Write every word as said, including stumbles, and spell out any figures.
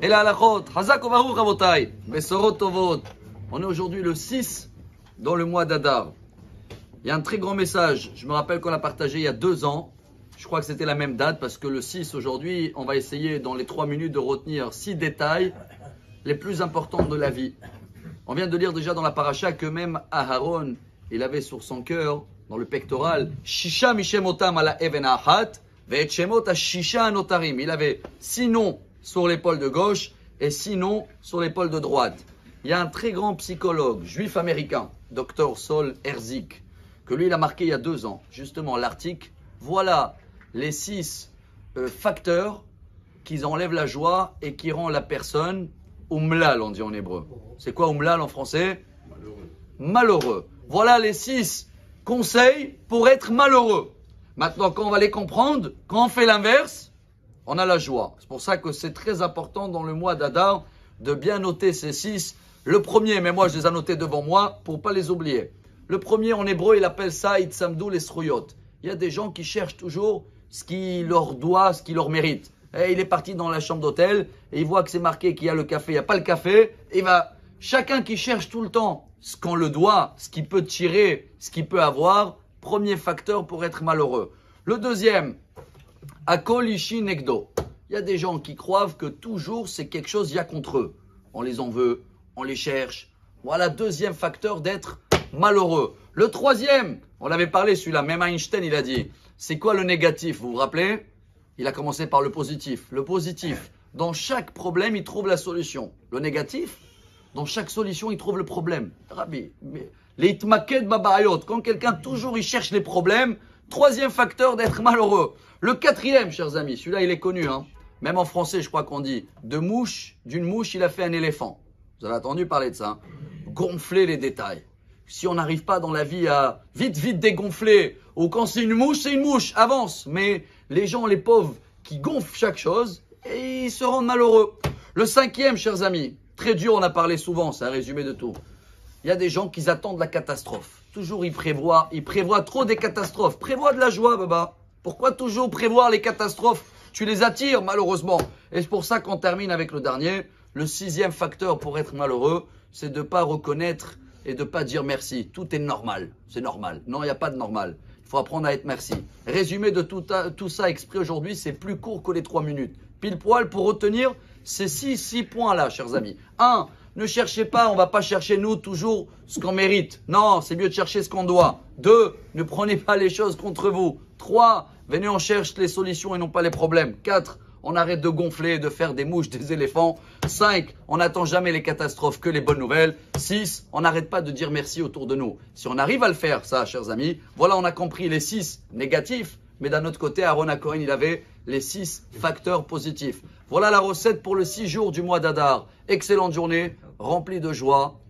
Et la halachot, Hazak Ovarou Rabotai, Mesorot Tovot. On est aujourd'hui le six dans le mois d'Adar. Il y a un très grand message, je me rappelle qu'on l'a partagé il y a deux ans. Je crois que c'était la même date parce que le six aujourd'hui, on va essayer dans les trois minutes de retenir six détails les plus importants de la vie. On vient de lire déjà dans la paracha que même Aharon, il avait sur son cœur, dans le pectoral, Shisha Mishemotam ala Even Ahat, Ve'et Shemot Shisha Anotarim. Il avait six noms sur l'épaule de gauche et sinon sur l'épaule de droite. Il y a un très grand psychologue juif américain, Dr Saul Herzig, que lui il a marqué il y a deux ans, justement l'article. Voilà les six euh, facteurs qui enlèvent la joie et qui rendent la personne umlal, on dit en hébreu. C'est quoi umlal en français? Malheureux. Malheureux. Voilà les six conseils pour être malheureux. Maintenant, quand on va les comprendre, quand on fait l'inverse, on a la joie. C'est pour ça que c'est très important dans le mois d'Adar de bien noter ces six. Le premier, mais moi je les ai notés devant moi pour ne pas les oublier. Le premier en hébreu, il appelle ça Itsamdou les srouyot. Il y a des gens qui cherchent toujours ce qui leur doit, ce qui leur mérite. Et il est parti dans la chambre d'hôtel et il voit que c'est marqué qu'il y a le café, il n'y a pas le café. Et va chacun qui cherche tout le temps ce qu'on le doit, ce qu'il peut tirer, ce qu'il peut avoir, premier facteur pour être malheureux. Le deuxième, Akolishi Negdo. Il y a des gens qui croient que toujours c'est quelque chose qu'il y a contre eux. On les en veut, on les cherche. Voilà, deuxième facteur d'être malheureux. Le troisième, on l'avait parlé celui-là, même Einstein il a dit, c'est quoi le négatif, vous vous rappelez? Il a commencé par le positif. Le positif, dans chaque problème il trouve la solution. Le négatif, dans chaque solution il trouve le problème. Rabbi, les hitmaked babayot, quand quelqu'un toujours il cherche les problèmes, troisième facteur d'être malheureux. Le quatrième, chers amis, celui-là, il est connu. Hein. Même en français, je crois qu'on dit de mouche, d'une mouche, il a fait un éléphant. Vous avez entendu parler de ça. Hein. Gonfler les détails. Si on n'arrive pas dans la vie à vite, vite dégonfler, ou quand c'est une mouche, c'est une mouche, avance. Mais les gens, les pauvres, qui gonflent chaque chose, et ils se rendent malheureux. Le cinquième, chers amis, très dur, on a parlé souvent, c'est un résumé de tout. Il y a des gens qui attendent la catastrophe. Toujours, ils prévoient, ils prévoient trop des catastrophes. Prévois de la joie, Baba. Pourquoi toujours prévoir les catastrophes? Tu les attires, malheureusement. Et c'est pour ça qu'on termine avec le dernier. Le sixième facteur pour être malheureux, c'est de ne pas reconnaître et de ne pas dire merci. Tout est normal. C'est normal. Non, il n'y a pas de normal. Il faut apprendre à être merci. Résumé de tout, à, tout ça exprès aujourd'hui, c'est plus court que les trois minutes. Pile poil pour retenir ces six, six points-là, chers amis. un. Ne cherchez pas, on ne va pas chercher nous toujours ce qu'on mérite. Non, c'est mieux de chercher ce qu'on doit. deux. Ne prenez pas les choses contre vous. trois. Venez, on cherche les solutions et non pas les problèmes. quatre. On arrête de gonfler, de faire des mouches, des éléphants. cinq. On n'attend jamais les catastrophes que les bonnes nouvelles. six. On n'arrête pas de dire merci autour de nous. Si on arrive à le faire, ça, chers amis, voilà, on a compris les six négatifs. Mais d'un autre côté, Aaron Cohen, il avait les six facteurs positifs. Voilà la recette pour le six jours du mois d'Adar. Excellente journée, remplie de joie.